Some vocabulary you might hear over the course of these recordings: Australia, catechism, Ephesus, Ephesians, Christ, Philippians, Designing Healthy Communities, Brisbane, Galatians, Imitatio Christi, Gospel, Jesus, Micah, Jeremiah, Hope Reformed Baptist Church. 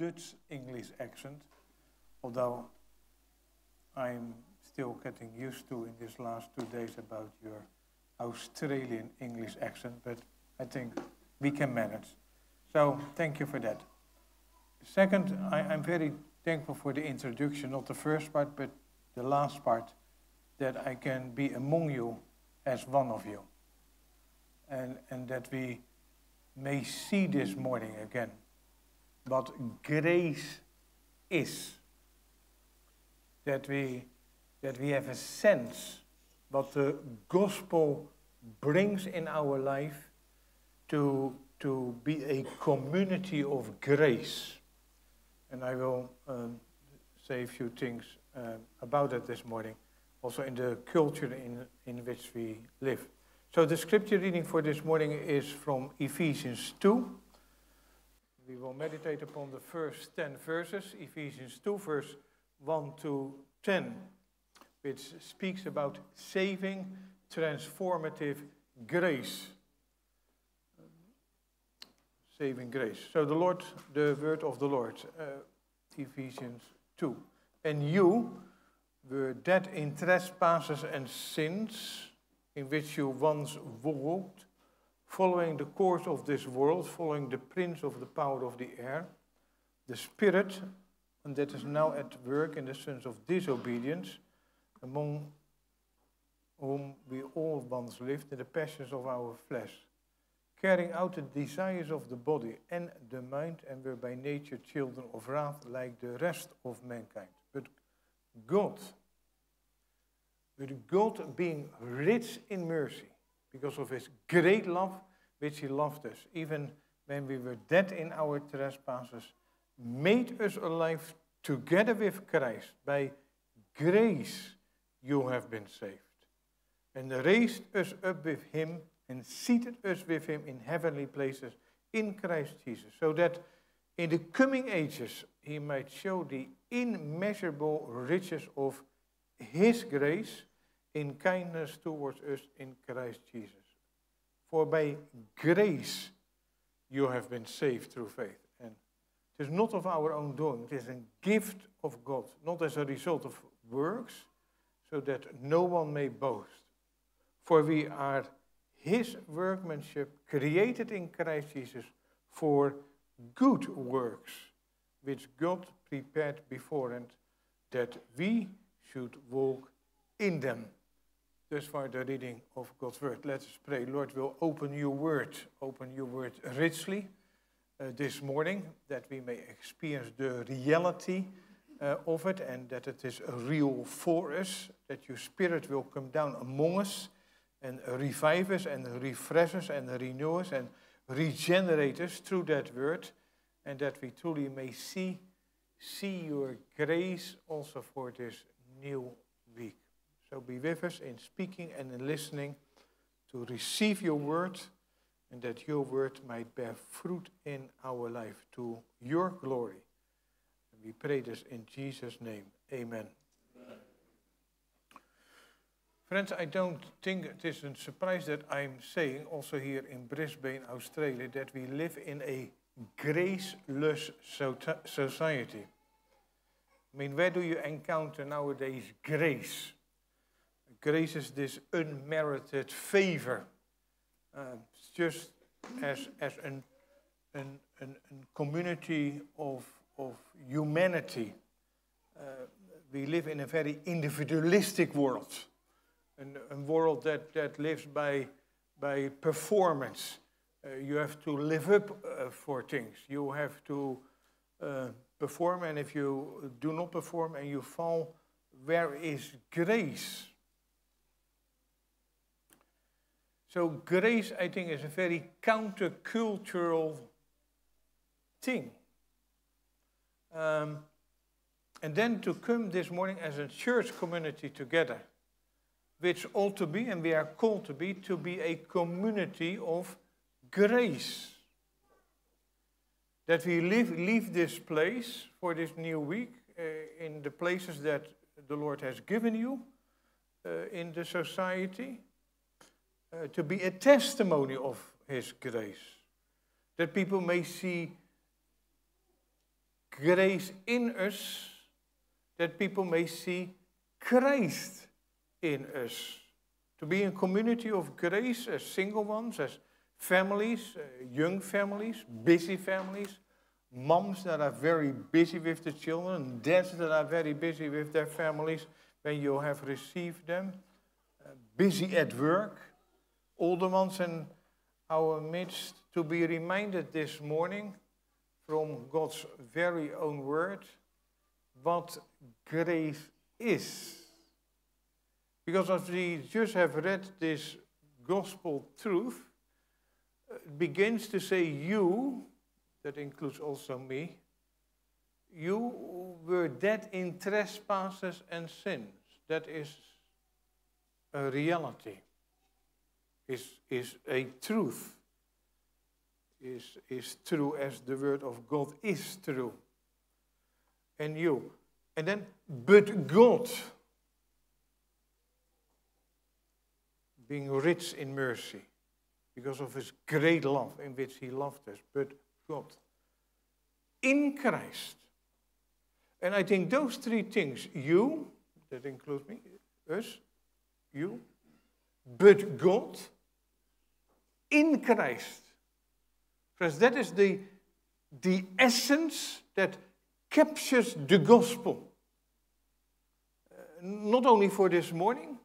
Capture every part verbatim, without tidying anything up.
Dutch English accent, although I'm still getting used to in these last two days about your Australian English accent, but I think we can manage. So thank you for that. Second, I, I'm very thankful for the introduction, not the first part, but the last part, that I can be among you as one of you. And, and that we may see this morning again what grace is. That we, that we have a sense what the gospel brings in our life to, to be a community of grace. And I will um, say a few things uh, about it this morning, also in the culture in, in which we live. So the scripture reading for this morning is from Ephesians two. We will meditate upon the first ten verses, Ephesians two, verse one to ten, which speaks about saving, transformative grace. Saving grace. So the Lord, the word of the Lord, uh, Ephesians two. And you were dead in trespasses and sins, in which you once walked, following the course of this world, following the prince of the power of the air, the spirit, and that is now at work in the sons of disobedience, among whom we all once lived in the passions of our flesh, carrying out the desires of the body and the mind, and were by nature children of wrath like the rest of mankind. But God, with God being rich in mercy, because of his great love which he loved us, even when we were dead in our trespasses, made us alive together with Christ. By grace you have been saved. And raised us up with him and seated us with him in heavenly places in Christ Jesus, so that in the coming ages he might show the immeasurable riches of his grace in kindness towards us in Christ Jesus. For by grace you have been saved through faith. And it is not of our own doing, it is a gift of God, not as a result of works, so that no one may boast. For we are his workmanship, created in Christ Jesus for good works, which God prepared beforehand that we should walk in them. Thus far the reading of God's word. Let us pray. Lord, we'll open your word, open your word richly uh, this morning, that we may experience the reality uh, of it, and that it is real for us, that your spirit will come down among us and revive us and refresh us and renew us and regenerate us through that word, and that we truly may see, see your grace also for this new week. So be with us in speaking and in listening to receive your word, and that your word might bear fruit in our life to your glory. And we pray this in Jesus' name. Amen. Amen. Friends, I don't think it is a surprise that I'm saying, also here in Brisbane, Australia, that we live in a graceless society. I mean, where do you encounter nowadays grace? Grace is this unmerited favor. Uh, it's just as, as an, an, an, an community of, of humanity. Uh, we live in a very individualistic world. An, a world that, that lives by, by performance. Uh, you have to live up uh, for things. You have to uh, perform, and if you do not perform and you fall, where is grace? So grace, I think, is a very countercultural thing. Um, and then to come this morning as a church community together, which ought to be, and we are called to be, to be a community of grace. That we leave, leave this place for this new week uh, in the places that the Lord has given you uh, in the society, uh, to be a testimony of his grace. That people may see grace in us that people may see Christ in us. To be a community of grace as single ones, as families, uh, young families, busy families, moms that are very busy with the children, dads that are very busy with their families when you have received them, uh, busy at work, older ones in our midst, to be reminded this morning from God's very own word what grace is. Because as we just have read this gospel truth, it begins to say you, that includes also me, you were dead in trespasses and sins. That is a reality, is, is a truth, is, is true as the word of God is true. And you. And then, but God, being rich in mercy, because of his great love in which he loved us, but God, in Christ. And I think those three things, you, that includes me, us, you, but God, in Christ. Because that is the, the essence that captures the gospel. Uh, not only for this morning,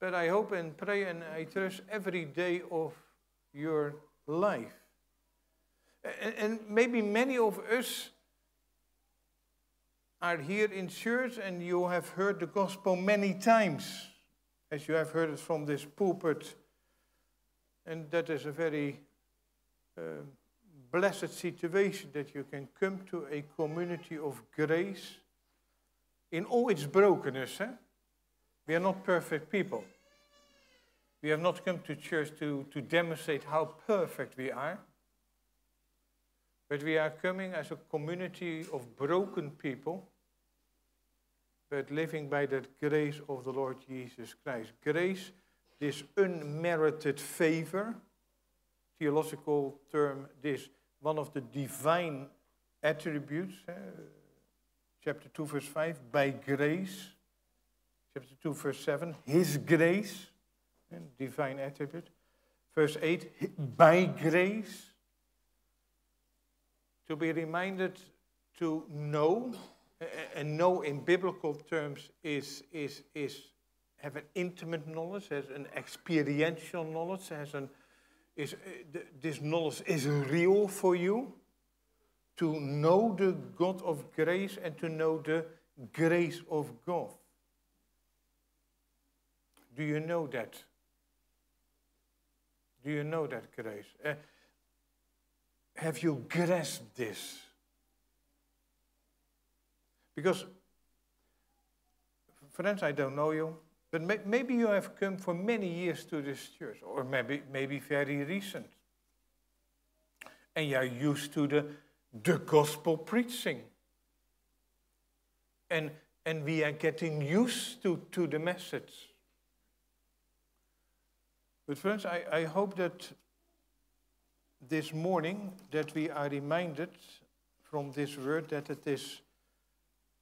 but I hope and pray and I trust every day of your life. And, and maybe many of us are here in church and you have heard the gospel many times, as you have heard it from this pulpit. And that is a very uh, blessed situation that you can come to a community of grace in all its brokenness. Eh? We are not perfect people. We have not come to church to, to demonstrate how perfect we are. But we are coming as a community of broken people, but living by that grace of the Lord Jesus Christ. Grace, this unmerited favor, theological term, this one of the divine attributes, uh, chapter two, verse five, by grace. Chapter two, verse seven, his grace, and divine attribute. Verse eight, by grace. To be reminded to know, and know in biblical terms is, is, is have an intimate knowledge, has an experiential knowledge, has an, is, this knowledge is real for you. To know the God of grace and to know the grace of God. Do you know that? Do you know that grace? Uh, have you grasped this? Because, friends, I don't know you, but may maybe you have come for many years to this church, or maybe, maybe very recent. And you are used to the, the gospel preaching. And, and we are getting used to, to the message. But friends, I, I hope that this morning that we are reminded from this word that it is,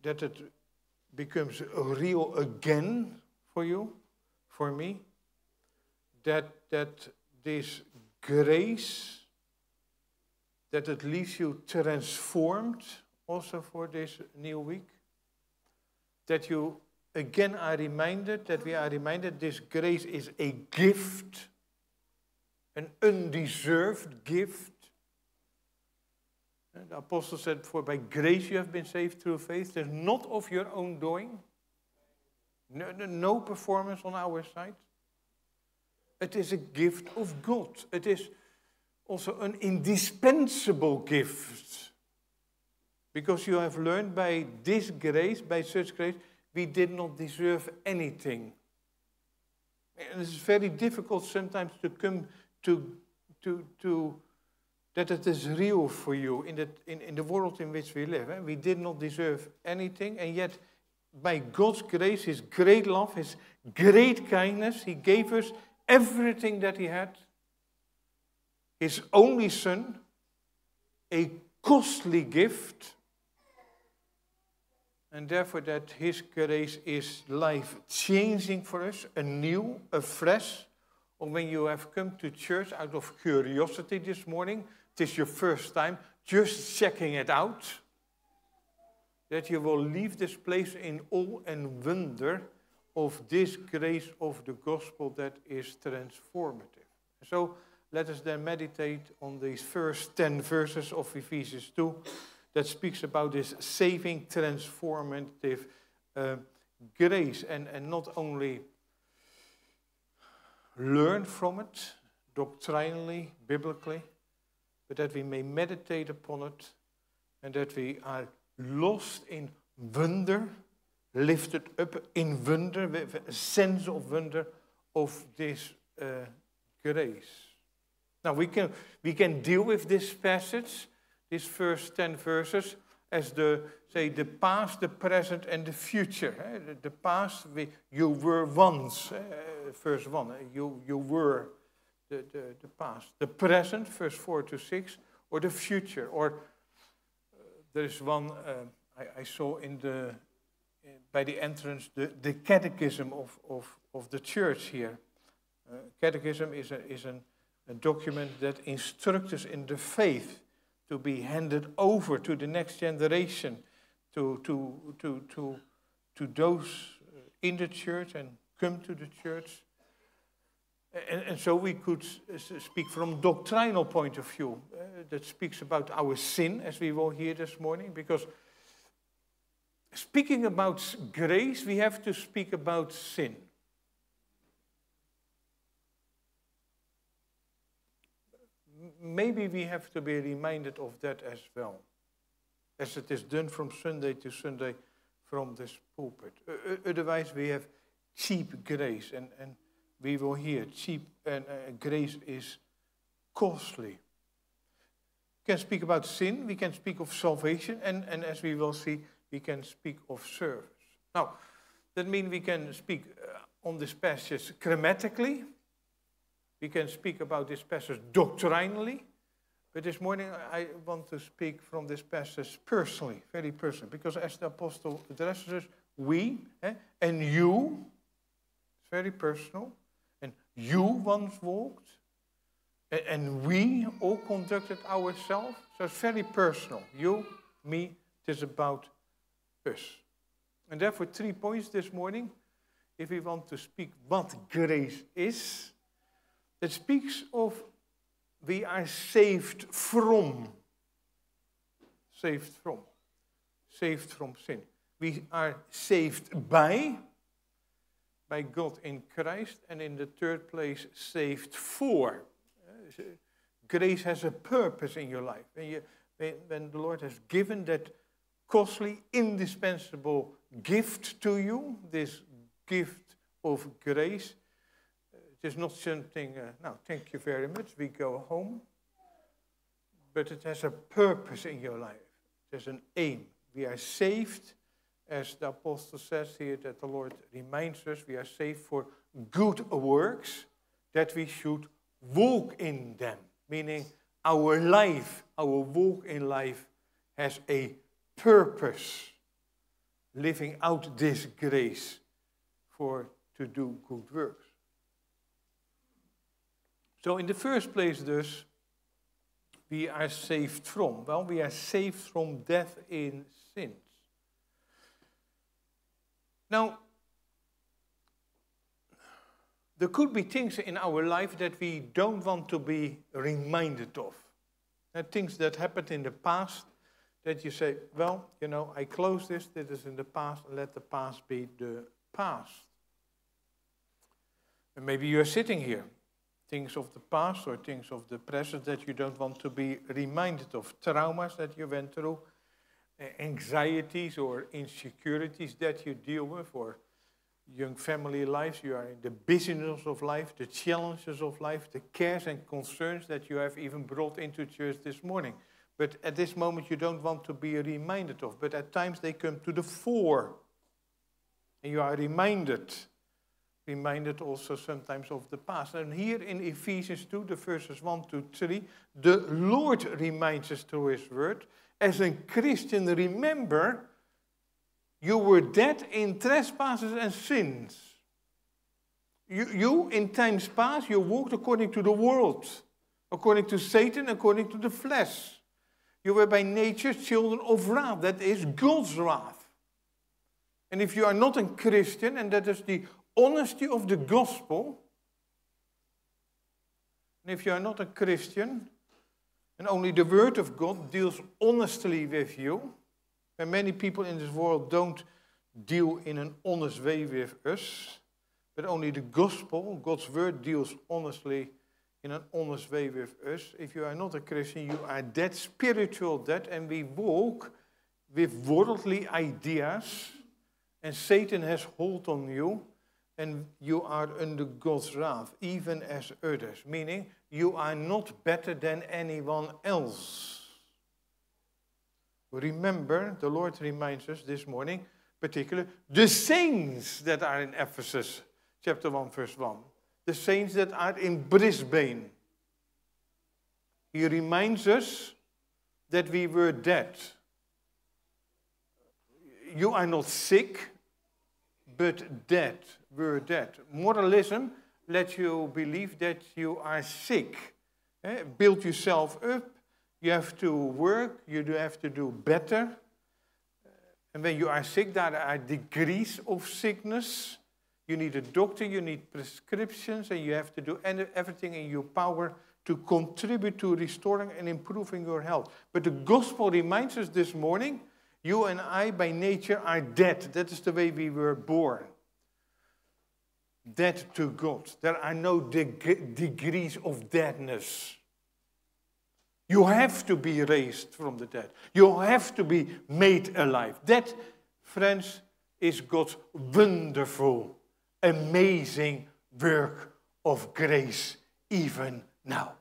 that it becomes real again for you, for me, that, that this grace, that it leaves you transformed also for this new week, that you again are reminded, that we are reminded this grace is a gift, an undeserved gift. And the apostle said, for by grace you have been saved through faith. There's not of your own doing. No, no performance on our side. It is a gift of God. It is also an indispensable gift. Because you have learned by this grace, by such grace, we did not deserve anything. And it's very difficult sometimes to come to, to, to that it is real for you in the, in, in the world in which we live. Eh? We did not deserve anything, and yet by God's grace, his great love, his great kindness, he gave us everything that he had. His only son, a costly gift, and therefore that His grace is life-changing for us, anew, afresh. Or when you have come to church out of curiosity this morning, it is your first time, just checking it out, that you will leave this place in awe and wonder of this grace of the gospel that is transformative. So let us then meditate on these first ten verses of Ephesians two that speaks about this saving, transformative uh, grace. And, and not only learn from it, doctrinally, biblically, but that we may meditate upon it and that we are lost in wonder, lifted up in wonder, with a sense of wonder of this uh, grace. Now we can, we can deal with this passage, these first ten verses, as the, say, the past, the present and the future. Eh? The, the past, we, you were once, eh? verse one, eh? you, you were the, the, the past. The present, verse four to six, or the future, or there is one uh, I, I saw in the, uh, by the entrance, the, the catechism of, of, of the church here. Uh, catechism is, a, is an, a document that instructs us in the faith to be handed over to the next generation, to, to, to, to, to those in the church and come to the church. And, and so we could speak from doctrinal point of view, uh, that speaks about our sin, as we will hear this morning, because speaking about grace, we have to speak about sin. Maybe we have to be reminded of that as well, as it is done from Sunday to Sunday from this pulpit. Uh, otherwise, we have cheap grace, and, and we will hear cheap, and uh, grace is costly. We can speak about sin, we can speak of salvation, and, and as we will see, we can speak of service. Now, that means we can speak uh, on this passage grammatically, we can speak about this passage doctrinally, but this morning I want to speak from this passage personally, very personally, because as the apostle addresses us, we eh, and you, it's very personal, and you once walked, and we all conducted ourselves. So it's very personal. You, me, it is about us. And therefore, three points this morning. If we want to speak what grace is, it speaks of we are saved from. Saved from. Saved from sin. We are saved by. By God in Christ. And in the third place, saved for. Grace has a purpose in your life. When, you, when, when the Lord has given that costly, indispensable gift to you, this gift of grace, it is not something, uh, now thank you very much, we go home, but it has a purpose in your life. There's an aim. We are saved, as the apostle says here, that the Lord reminds us, we are saved for good works, that we should walk in them, meaning our life, our walk in life has a purpose, living out this grace for to do good works. So in the first place thus, we are saved from. Well, we are saved from death in sins. Now, there could be things in our life that we don't want to be reminded of. There are things that happened in the past that you say, well, you know, I close this, this is in the past, let the past be the past. And maybe you're sitting here, things of the past or things of the present that you don't want to be reminded of, traumas that you went through, anxieties or insecurities that you deal with, or young family lives, you are in the busyness of life, the challenges of life, the cares and concerns that you have even brought into church this morning. But at this moment you don't want to be reminded of. But at times they come to the fore. And you are reminded reminded also sometimes of the past. And here in Ephesians two, the verses one to three, the Lord reminds us through his word. As a Christian, remember, you were dead in trespasses and sins. You, you, in times past, you walked according to the world, according to Satan, according to the flesh. You were by nature children of wrath, that is God's wrath. And if you are not a Christian, and that is the honesty of the gospel, and if you are not a Christian, and only the word of God deals honestly with you, and many people in this world don't deal in an honest way with us, but only the gospel, God's word, deals honestly in an honest way with us. If you are not a Christian, you are dead, spiritual dead, and we walk with worldly ideas, and Satan has hold on you, and you are under God's wrath, even as others, meaning you are not better than anyone else. Remember, the Lord reminds us this morning, particularly the saints that are in Ephesus, chapter one, verse one. The saints that are in Brisbane. He reminds us that we were dead. You are not sick, but dead. We're dead. Moralism lets you believe that you are sick. Eh? Build yourself up. You have to work, you have to do better. And when you are sick, there are degrees of sickness. You need a doctor, you need prescriptions, and you have to do everything in your power to contribute to restoring and improving your health. But the gospel reminds us this morning, you and I by nature are dead. That is the way we were born. Dead to God. There are no deg- degrees of deadness. You have to be raised from the dead. You have to be made alive. That, friends, is God's wonderful, amazing work of grace, even now.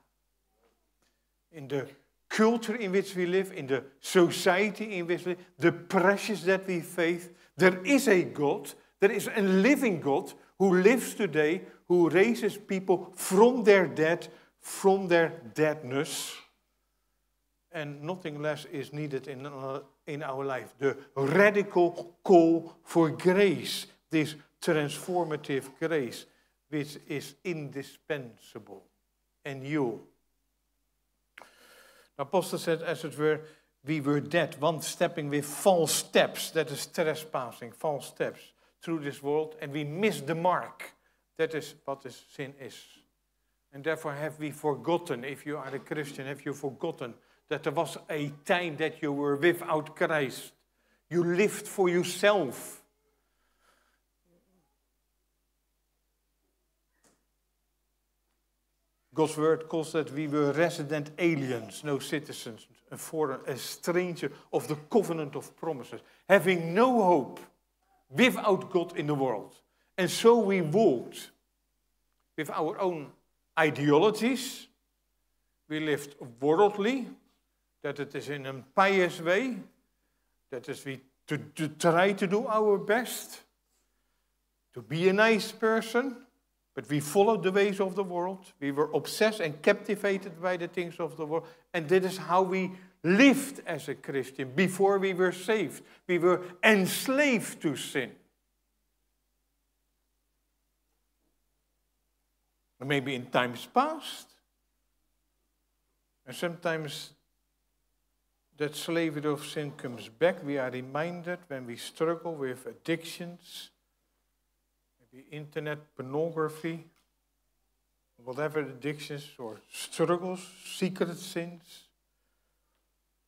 In the culture in which we live, in the society in which we live, the pressures that we face, there is a God, there is a living God who lives today, who raises people from their dead, from their deadness. And nothing less is needed in our, in our life. The radical call for grace, this transformative grace, which is indispensable and new. The apostle said, as it were, we were dead, once stepping with false steps, that is trespassing, false steps through this world, and we missed the mark. That is what this sin is. And therefore have we forgotten, if you are a Christian, have you forgotten that there was a time that you were without Christ. You lived for yourself. God's word calls that we were resident aliens, no citizens, a foreigner, a stranger of the covenant of promises, having no hope, without God in the world. And so we walked with our own ideologies. We lived worldly. That it is in a pious way, that is we to, to try to do our best, to be a nice person, but we followed the ways of the world. We were obsessed and captivated by the things of the world, and that is how we lived as a Christian before we were saved. We were enslaved to sin. Maybe in times past, and sometimes that slavery of sin comes back. We are reminded when we struggle with addictions, maybe internet pornography, whatever addictions or struggles, secret sins.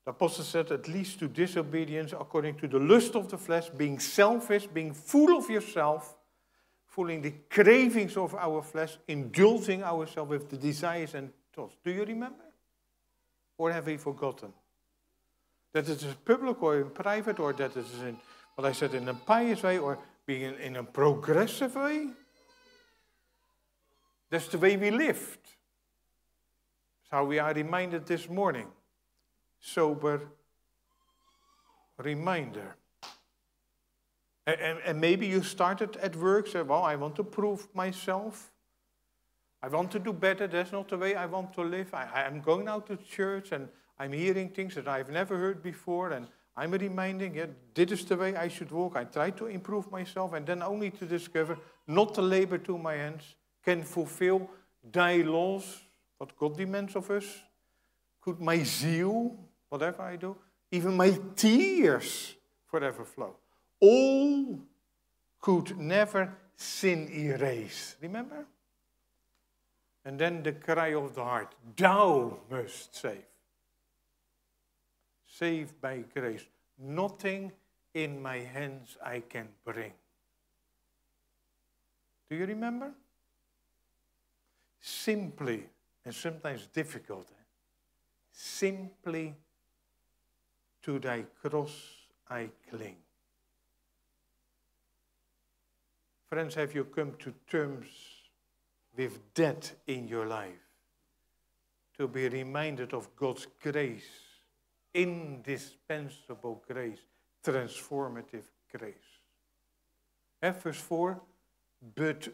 The apostle said it leads to disobedience according to the lust of the flesh, being selfish, being full of yourself, following the cravings of our flesh, indulging ourselves with the desires and thoughts. Do you remember? Or have we forgotten? That it is public or in private, or that it is in, what I said, in a pious way, or being in, in a progressive way. That's the way we lived. That's how we are reminded this morning. Sober reminder. And, and maybe you started at work, say, well, I want to prove myself. I want to do better. That's not the way I want to live. I, I'm going out to church and I'm hearing things that I've never heard before. And I'm reminding, yeah, this is the way I should walk. I try to improve myself, and then only to discover not the labor to my hands can fulfill thy laws, what God demands of us. Could my zeal, whatever I do, even my tears forever flow. All could never sin erase. Remember? And then the cry of the heart, thou must save. Saved by grace. Nothing in my hands I can bring. Do you remember? Simply, and sometimes difficult, eh? Simply to thy cross I cling. Friends, have you come to terms with that in your life? To be reminded of God's grace. Indispensable grace, transformative grace. And verse four, but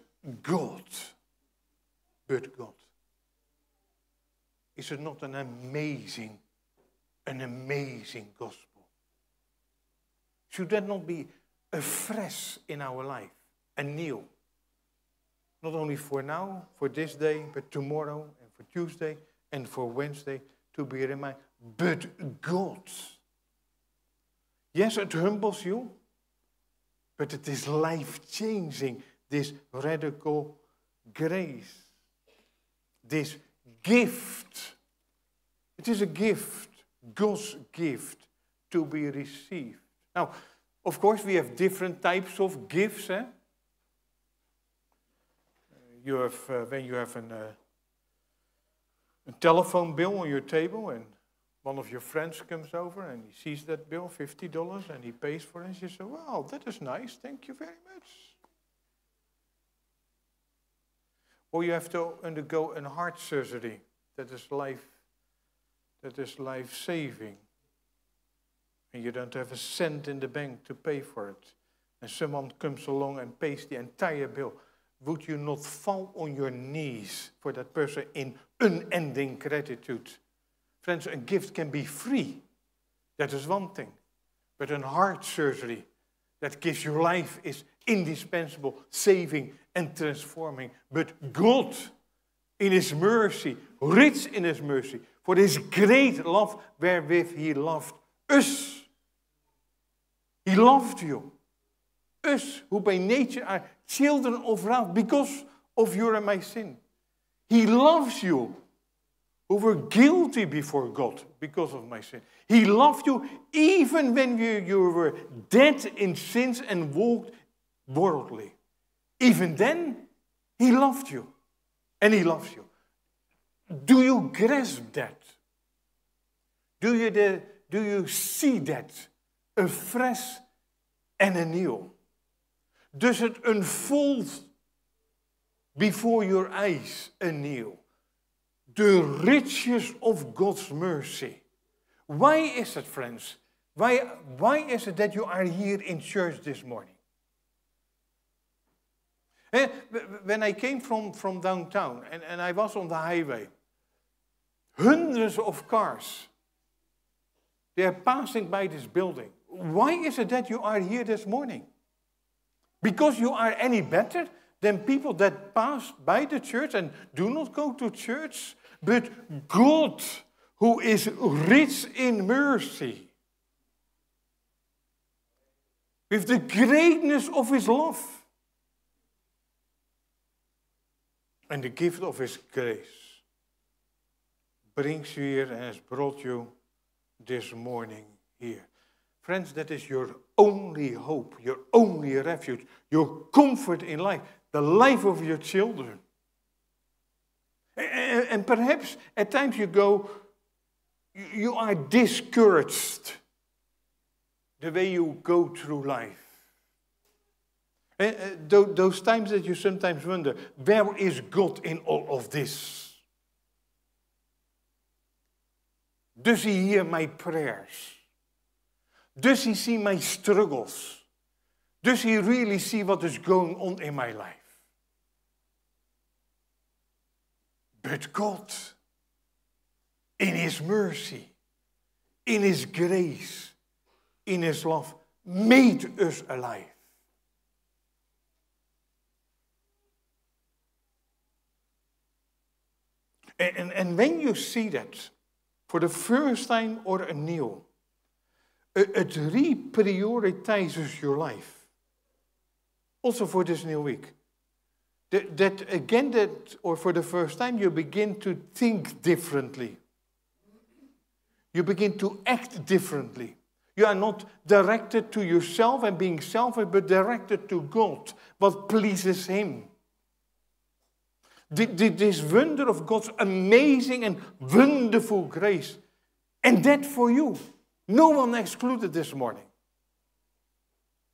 God, but God. Is it not an amazing, an amazing gospel? Should that not be afresh in our life, anew? Not only for now, for this day, but tomorrow, and for Tuesday, and for Wednesday, to be reminded. But God. Yes, it humbles you, but it is life-changing, this radical grace, this gift. It is a gift, God's gift, to be received. Now, of course, we have different types of gifts. Eh? You have, uh, when you have an, uh, a telephone bill on your table, and one of your friends comes over and he sees that bill, fifty dollars, and he pays for it. And she says, wow, that is nice. Thank you very much. Or you have to undergo a heart surgery. That is life, that is life-saving. And you don't have a cent in the bank to pay for it. And someone comes along and pays the entire bill. Would you not fall on your knees for that person in unending gratitude? Friends, a gift can be free. That is one thing. But a heart surgery that gives you life is indispensable, saving and transforming. But God, in his mercy, rich in his mercy, for his great love wherewith he loved us. He loved you. Us, who by nature are children of wrath because of your and my sin. He loves you, who were guilty before God because of my sin. He loved you even when you, you were dead in sins and walked worldly. Even then, he loved you. And he loves you. Do you grasp that? Do you, de, do you see that? Afresh en anew. Does it unfold before your eyes anew? The riches of God's mercy. Why is it, friends? Why, why is it that you are here in church this morning? When I came from, from downtown and, and I was on the highway, hundreds of cars, they are passing by this building. Why is it that you are here this morning? Because you are any better than people that pass by the church and do not go to church? But God, who is rich in mercy, with the greatness of his love and the gift of his grace, brings you here and has brought you this morning here. Friends, that is your only hope, your only refuge, your comfort in life, the life of your children. And perhaps at times you go, you are discouraged the way you go through life. Those times that you sometimes wonder, where is God in all of this? Does he hear my prayers? Does he see my struggles? Does he really see what is going on in my life? But God, in his mercy, in his grace, in his love, made us alive. And, and, and when you see that, for the first time or anew, it reprioritizes your life. Also for this new week. That, that again, that, or for the first time, you begin to think differently. You begin to act differently. You are not directed to yourself and being selfish, but directed to God, what pleases Him. This wonder of God's amazing and wonderful grace. And that for you. No one excluded this morning.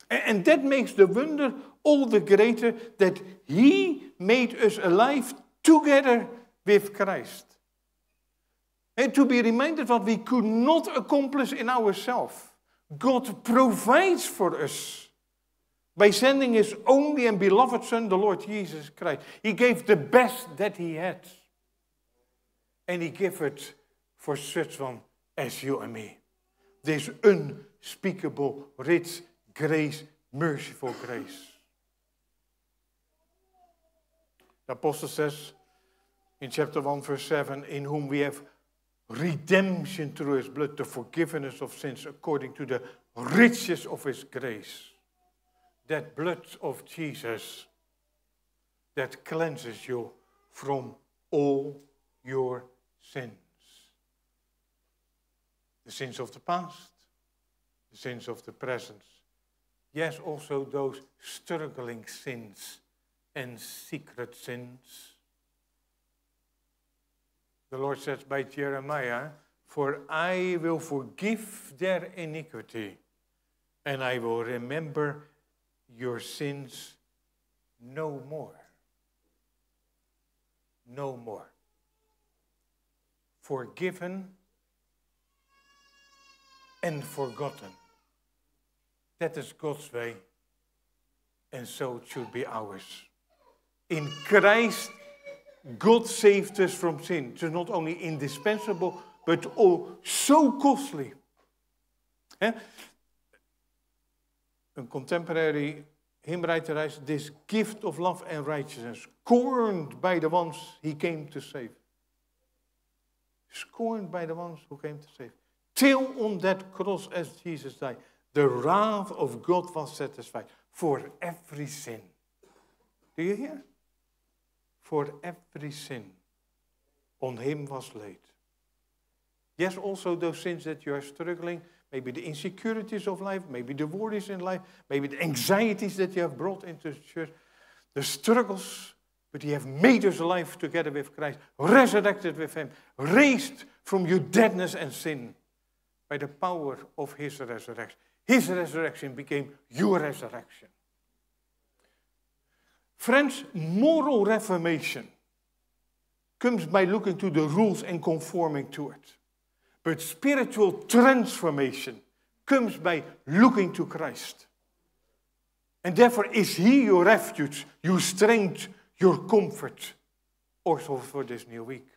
And that makes the wonder all the greater that He made us alive together with Christ. And to be reminded what we could not accomplish in ourselves. God provides for us by sending His only and beloved Son, the Lord Jesus Christ. He gave the best that He had. And He gave it for such one as you and me. This unspeakable, rich grace, merciful grace. The Apostle says in chapter one, verse seven, in whom we have redemption through His blood, the forgiveness of sins according to the riches of His grace. That blood of Jesus that cleanses you from all your sins. The sins of the past, the sins of the present. Yes, also those struggling sins and secret sins. The Lord says by Jeremiah, for I will forgive their iniquity, and I will remember your sins no more. No more. Forgiven and forgotten. That is God's way, and so it should be ours. In Christ, God saved us from sin. It is not only indispensable, but oh, so costly. Eh? A contemporary hymn writer writes, this gift of love and righteousness, scorned by the ones He came to save. Scorned by the ones who came to save. Till on that cross as Jesus died, the wrath of God was satisfied for every sin. Do you hear? For every sin on Him was laid. Yes, also those sins that you are struggling, maybe the insecurities of life, maybe the worries in life, maybe the anxieties that you have brought into the church, the struggles, but He has made us alive together with Christ, resurrected with Him, raised from your deadness and sin. By the power of His resurrection. His resurrection became your resurrection. Friends, moral reformation comes by looking to the rules and conforming to it. But spiritual transformation comes by looking to Christ. And therefore is He your refuge, your strength, your comfort, also for this new week.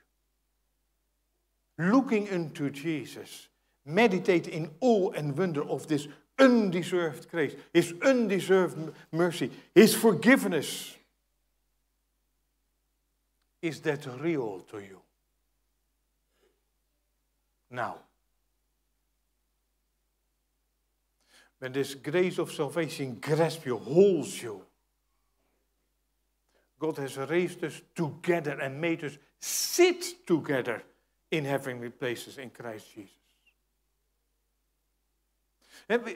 Looking unto Jesus. Meditate in awe and wonder of this undeserved grace, His undeserved mercy, His forgiveness. Is that real to you? Now, when this grace of salvation grasps you, holds you, God has raised us together and made us sit together in heavenly places in Christ Jesus.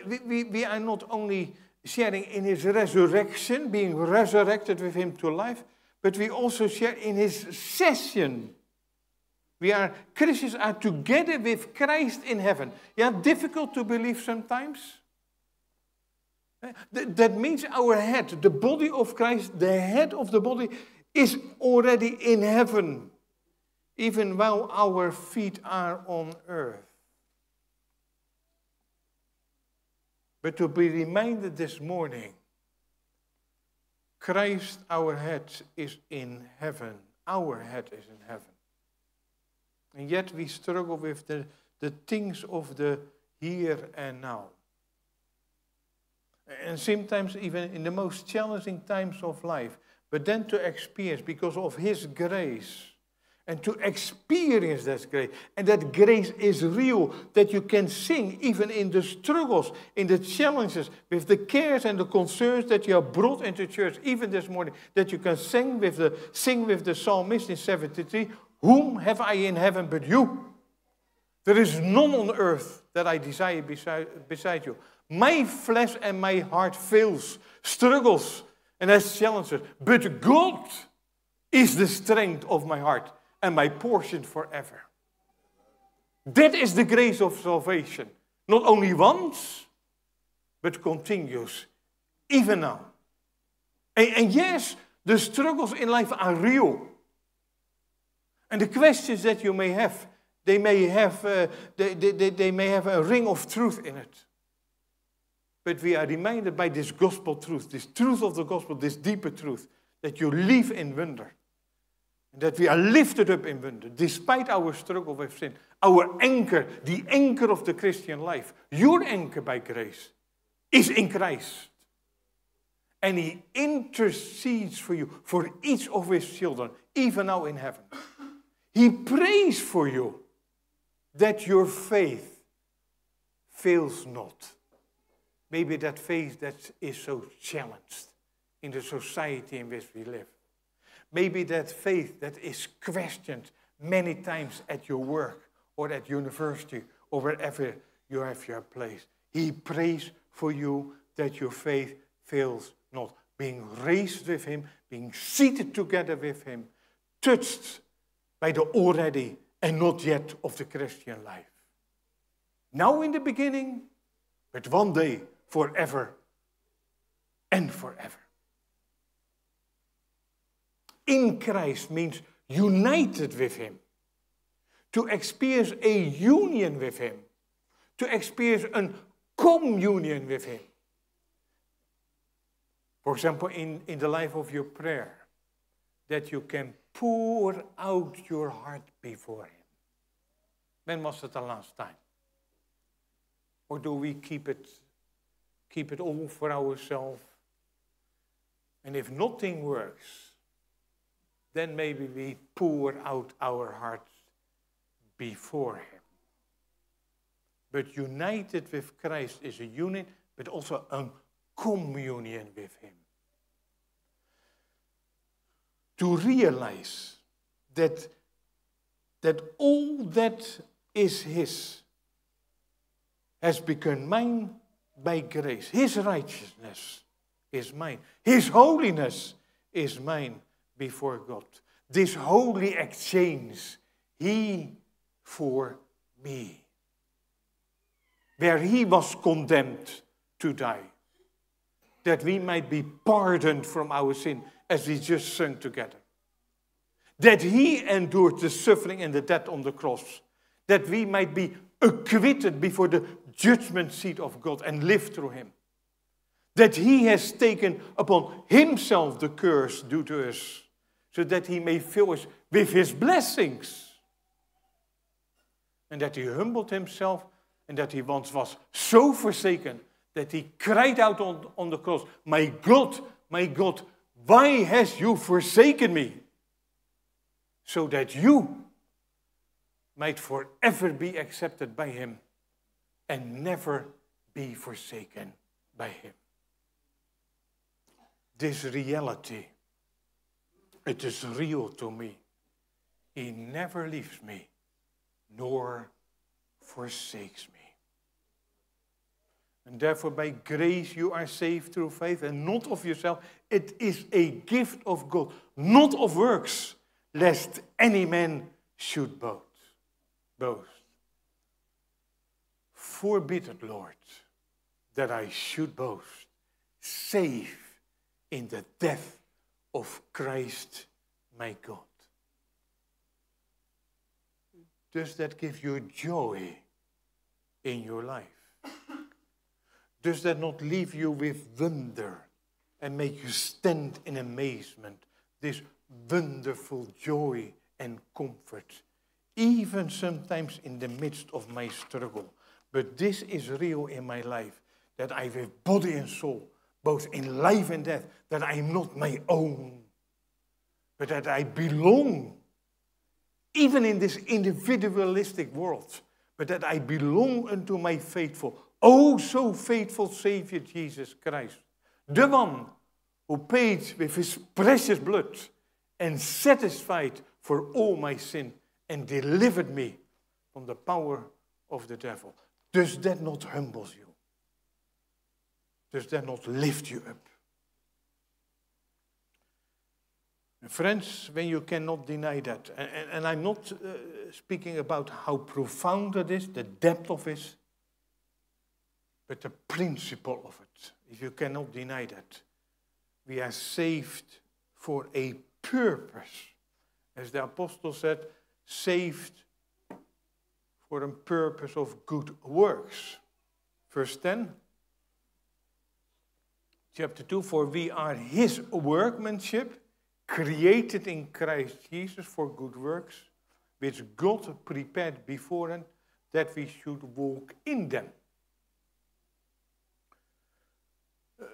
We, we, we are not only sharing in His resurrection, being resurrected with Him to life, but we also share in His session. We are, Christians are together with Christ in heaven. Yeah, difficult to believe sometimes. That, that means our head, the body of Christ, the head of the body is already in heaven, even while our feet are on earth. But to be reminded this morning Christ our head is in heaven. Our head is in heaven. And yet we struggle with the, the things of the here and now. And sometimes even in the most challenging times of life. But then to experience, because of His grace. And to experience that grace. And that grace is real. That you can sing even in the struggles, in the challenges, with the cares and the concerns that you have brought into church. Even this morning, that you can sing with the, sing with the psalmist in seventy-three. Whom have I in heaven but you? There is none on earth that I desire beside, beside you. My flesh and my heart fails, struggles, and has challenges. But God is the strength of my heart and my portion forever. That is the grace of salvation. Not only once, but continues, even now. And, and yes, the struggles in life are real. And the questions that you may have, they may have, uh, they, they, they may have a ring of truth in it. But we are reminded by this gospel truth, this truth of the gospel, this deeper truth, that you live in wonder. And that we are lifted up in wonder, despite our struggle with sin. Our anchor, the anchor of the Christian life, your anchor by grace, is in Christ. And He intercedes for you, for each of His children, even now in heaven. He prays for you that your faith fails not. Maybe that faith that is so challenged in the society in which we live. Maybe that faith that is questioned many times at your work or at university or wherever you have your place. He prays for you that your faith fails not. Being raised with Him, being seated together with Him, touched by the already and not yet of the Christian life. Now in the beginning, but one day forever and forever. In Christ means united with Him. To experience a union with Him. To experience a communion with Him. For example, in, in the life of your prayer, that you can pour out your heart before Him. When was it the last time? Or do we keep it, keep it all for ourselves? And if nothing works, then maybe we pour out our hearts before Him. But united with Christ is a union, but also a communion with Him. To realize that, that all that is His has become mine by grace. His righteousness is mine. His holiness is mine before God. This holy exchange, He for me. Where He was condemned to die, that we might be pardoned from our sin, as we just sung together. That He endured the suffering and the death on the cross. That we might be acquitted before the judgment seat of God and live through Him. That He has taken upon Himself the curse due to us. So that He may fill us with His blessings. And that He humbled Himself. And that He once was so forsaken, that He cried out on, on the cross, "My God, my God, why hast you forsaken me?" So that you might forever be accepted by Him and never be forsaken by Him. This reality, it is real to me. He never leaves me, nor forsakes me. And therefore, by grace you are saved through faith, and not of yourself. It is a gift of God, not of works, lest any man should boast. Forbid it, Lord, that I should boast, save in the death of Christ my God. Does that give you joy in your life? Does that not leave you with wonder and make you stand in amazement, this wonderful joy and comfort, even sometimes in the midst of my struggle. But this is real in my life, that I with body and soul, both in life and death, that I am not my own, but that I belong, even in this individualistic world, but that I belong unto my faithful, oh so faithful Savior Jesus Christ, the one who paid with his precious blood and satisfied for all my sin and delivered me from the power of the devil. Does that not humble you? Does that not lift you up? Friends, when you cannot deny that, and, and, and I'm not uh, speaking about how profound it is, the depth of it, but the principle of it. If you cannot deny that, we are saved for a purpose. As the apostle said, saved for a purpose of good works. Verse ten. Chapter two, for we are his workmanship, created in Christ Jesus for good works, which God prepared beforehand that we should walk in them. Uh,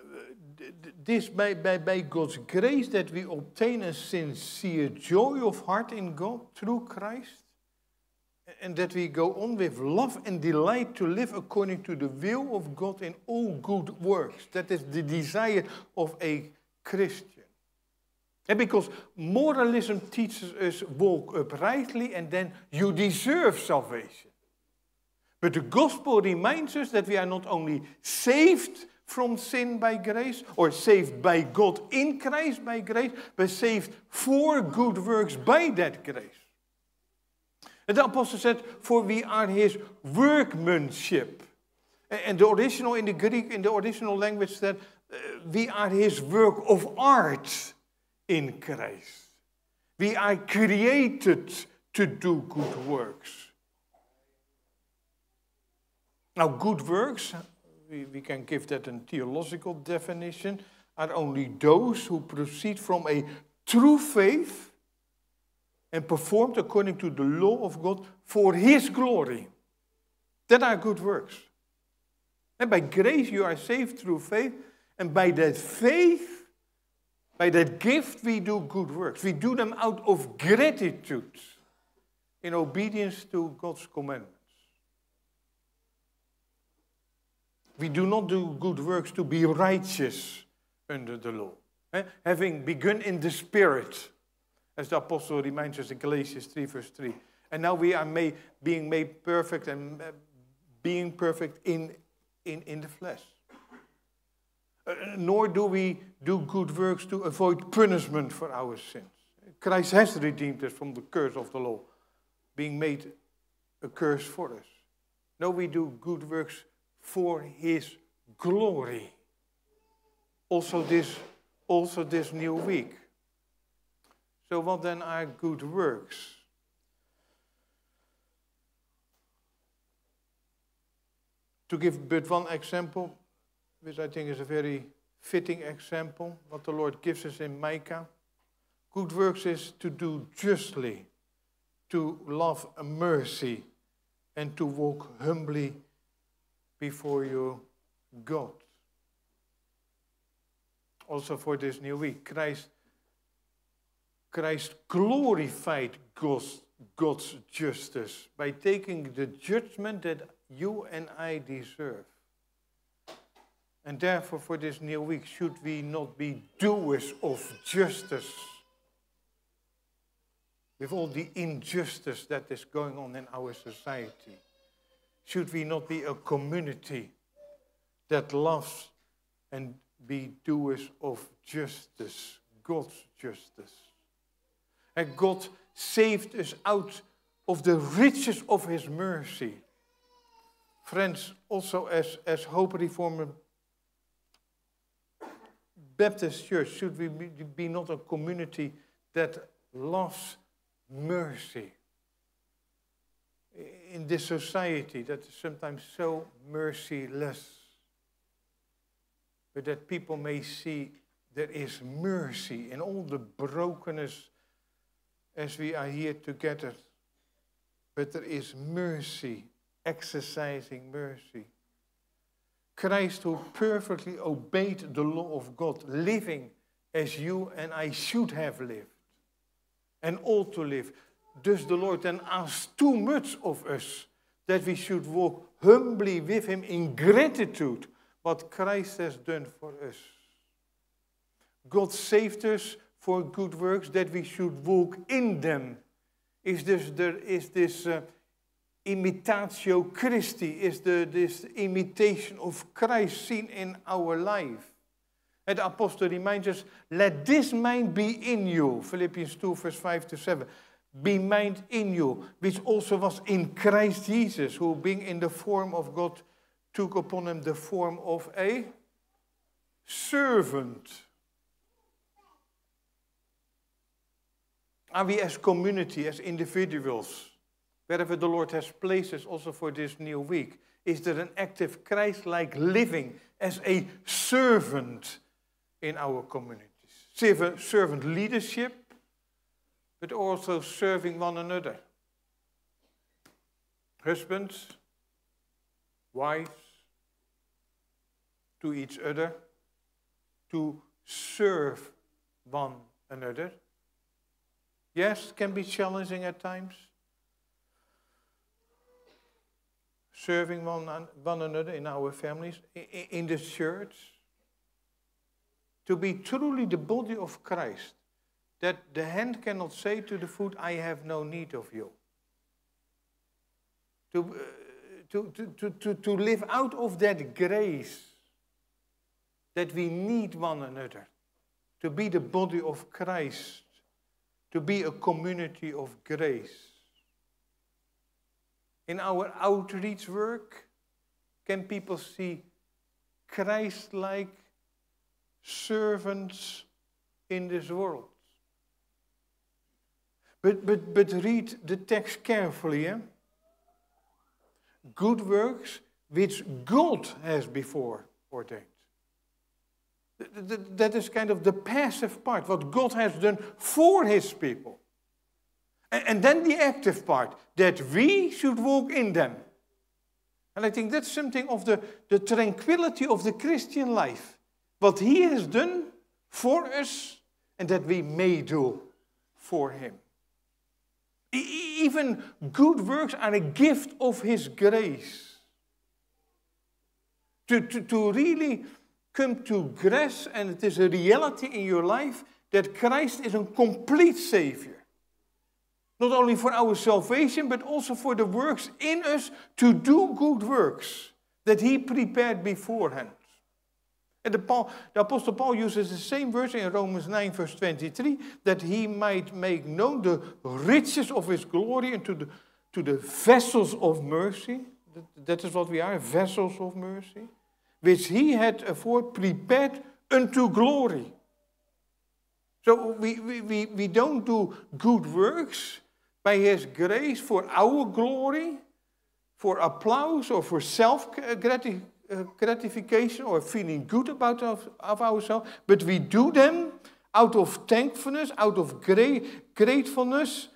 this by, by, by God's grace that we obtain a sincere joy of heart in God through Christ, and that we go on with love and delight to live according to the will of God in all good works. That is the desire of a Christian. And because moralism teaches us walk uprightly and then you deserve salvation. But the gospel reminds us that we are not only saved from sin by grace, or saved by God in Christ by grace, but saved for good works by that grace. And the apostle said, for we are his workmanship. And the original in the Greek, in the original language said, uh, we are his work of art in Christ. We are created to do good works. Now, good works, we, we can give that a theological definition, are only those who proceed from a true faith and performed according to the law of God for his glory. That are good works. And by grace you are saved through faith. And by that faith, by that gift, we do good works. We do them out of gratitude in obedience to God's commandments. We do not do good works to be righteous under the law, eh? Having begun in the Spirit, as the apostle reminds us in Galatians three verse three. And now we are made, being made perfect and being perfect in, in, in the flesh. Uh, nor do we do good works to avoid punishment for our sins. Christ has redeemed us from the curse of the law, being made a curse for us. No, we do good works for his glory. Also this, also this new week. So what then are good works? To give but one example, which I think is a very fitting example, what the Lord gives us in Micah. Good works is to do justly, to love mercy, and to walk humbly before your God. Also for this new week, Christ Christ glorified God's, God's justice by taking the judgment that you and I deserve. And therefore, for this new week, should we not be doers of justice with all the injustice that is going on in our society? Should we not be a community that loves and be doers of justice, God's justice? And God saved us out of the riches of his mercy. Friends, also as, as Hope Reformed Baptist Church, should we be, be not a community that loves mercy? In this society that is sometimes so merciless, but that people may see There is mercy in all the brokenness as we are here together. But there is mercy, exercising mercy. Christ, who perfectly obeyed the law of God, living as you and I should have lived, and ought to live. Does the Lord then ask too much of us that we should walk humbly with him in gratitude what Christ has done for us? God saved us for good works that we should walk in them. Is this, there is this uh, imitatio Christi, is the, this imitation of Christ seen in our life? And the apostle reminds us, let this mind be in you, Philippians two, verse five to seven. Be mind in you, which also was in Christ Jesus, who being in the form of God, took upon him the form of a servant. Are we as community, as individuals, wherever the Lord has placed us also for this new week, is there an active Christ-like living as a servant in our communities? Servant leadership, but also serving one another. Husbands, wives, to each other, to serve one another. Yes, can be challenging at times. Serving one, one another in our families, in the church. To be truly the body of Christ, that the hand cannot say to the foot, I have no need of you. To, uh, to, to, to, to, to live out of that grace that we need one another. To be the body of Christ. To be a community of grace. In our outreach work, can people see Christ-like servants in this world? But, but, but read the text carefully. Eh? Good works which God has before ordained. That is kind of the passive part, what God has done for his people. And then the active part, that we should walk in them. And I think that's something of the, the tranquility of the Christian life. What he has done for us, and that we may do for him. Even good works are a gift of his grace. To, to, to really come to grasp, and it is a reality in your life, that Christ is a complete Savior. Not only for our salvation, but also for the works in us, to do good works that he prepared beforehand. And the, Paul, the Apostle Paul uses the same verse in Romans nine, verse twenty-three, that he might make known the riches of his glory and to the, to the vessels of mercy. That, that is what we are, vessels of mercy, which he had afore prepared unto glory. So we, we, we, we don't do good works by his grace for our glory, for applause or for self-gratification. Uh, gratification or feeling good about of, of ourselves, but we do them out of thankfulness, out of gra gratefulness,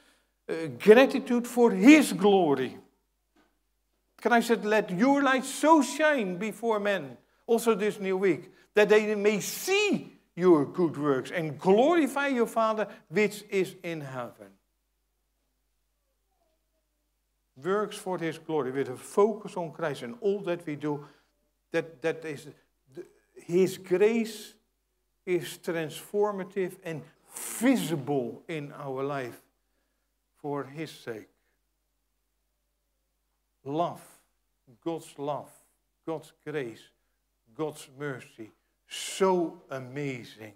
uh, gratitude for his glory. Christ said, let your light so shine before men, also this new week, that they may see your good works and glorify your Father which is in heaven. Works for his glory, with a focus on Christ and all that we do. That, that is, his grace is transformative and visible in our life for his sake. Love, God's love, God's grace, God's mercy, so amazing,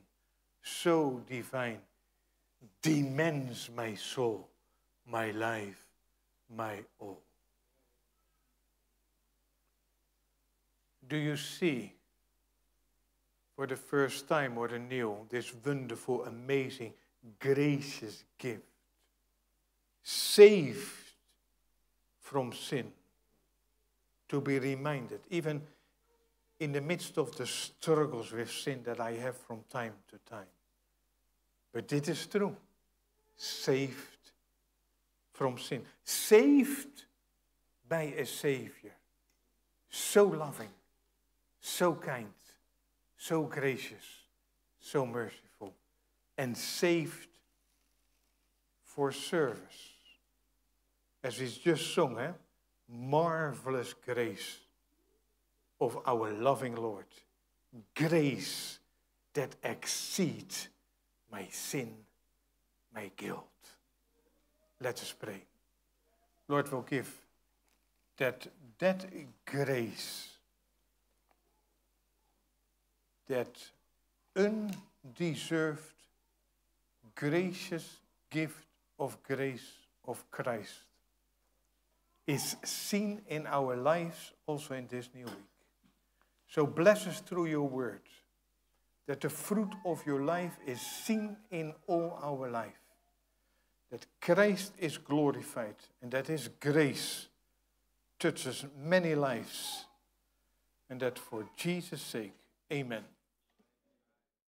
so divine, demands my soul, my life, my all. Do you see for the first time or anew this wonderful, amazing, gracious gift? Saved from sin. To be reminded, even in the midst of the struggles with sin that I have from time to time. But it is true. Saved from sin. Saved by a Savior. So loving. So kind. So gracious. So merciful. And saved for service. As we just sung, eh? Marvelous grace of our loving Lord. Grace that exceeds my sin, my guilt. Let us pray. Lord will give that that grace, that undeserved, gracious gift of grace of Christ is seen in our lives also in this new week. So bless us through your word, that the fruit of your life is seen in all our life. That Christ is glorified and that his grace touches many lives. And that for Jesus' sake, amen.